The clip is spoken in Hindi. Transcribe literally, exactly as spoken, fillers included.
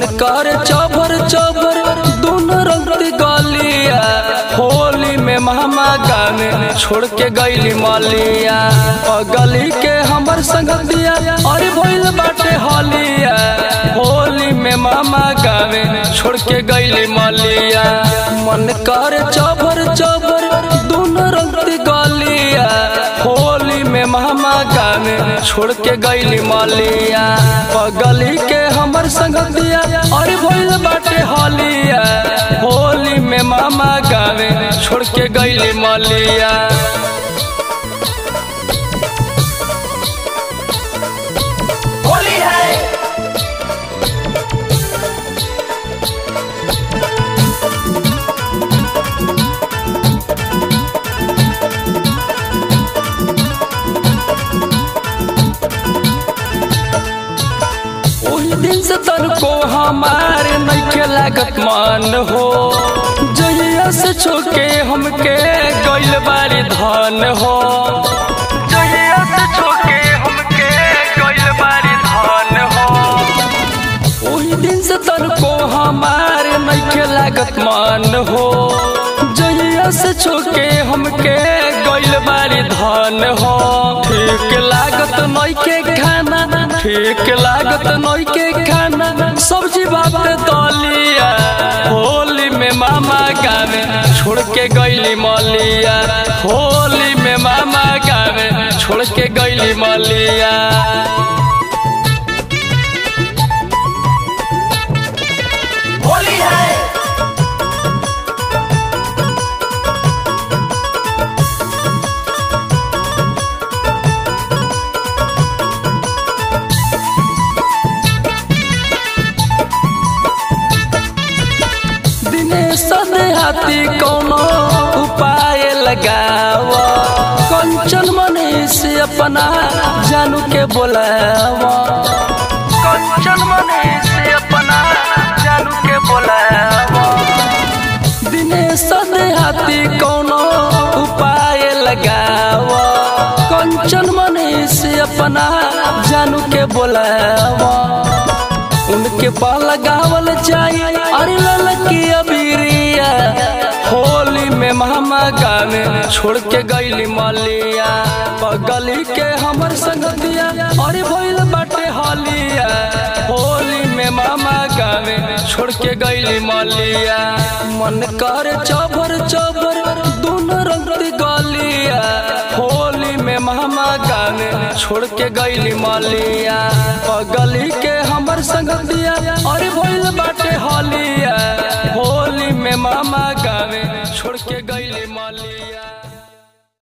बनकर चबर चबर दोनों रंग गलिया, होली में मामा गाने छोड़ के गईली मलिया। गली के हमर संगतिया अरे भइल बाटे हलिया, होली में मामा गाने छोड़ के गईली मलिया। मन कर चबर चबर दोनों रंग गलिया, होली में मामा गाने छोड़ के गईली मलिया। गली के हमर संगतिया अरे भइल बाटे हलिया, होली में मामा गाने छोड़ के गईली मलिया। दिन से तर को हमारे नइखे लागत मन हो, जहिया से छोके हमके गइल बारी धन हो, जहिया से छोके हमके गइल बारी धन हो। ओही दिन से तर को हमारे नइखे लागत मन हो, जहिया से छोके हमके गइल बारी धन हो। ठीक लागत नइखे खाना, ठीक लागत नइखे खाना सब्जी भात दलिया, होली में मामा गावे छोड़ के गईली मलिया, होली में मामा गावे छोड़ के गईली मलिया। देहाती कोनो उपाय लगावा, कंचन मने से अपना जानू के बोलावा, कंचन मने से अपना जानू के बोलावा। दिनेश देहाती कोनो उपाय लगावा, कंचन मने से अपना जानू के बोलावा। उनके पाल लगावल जाए अरे ललकी अबीरिया, होली में मामा गाने छोड़ के गईली मलिया। गली के हमर संगतिया अरे भइल बाटे हलिया, होली में मामा गाने छोड़ के गईली मलिया। मन कर चबर चबर दोनों रंग गलिया, होली में मामा गाने छोड़ के गईली मलिया। गली के हमर संगतिया अरे भइल बाटे हलिया, होली में मामा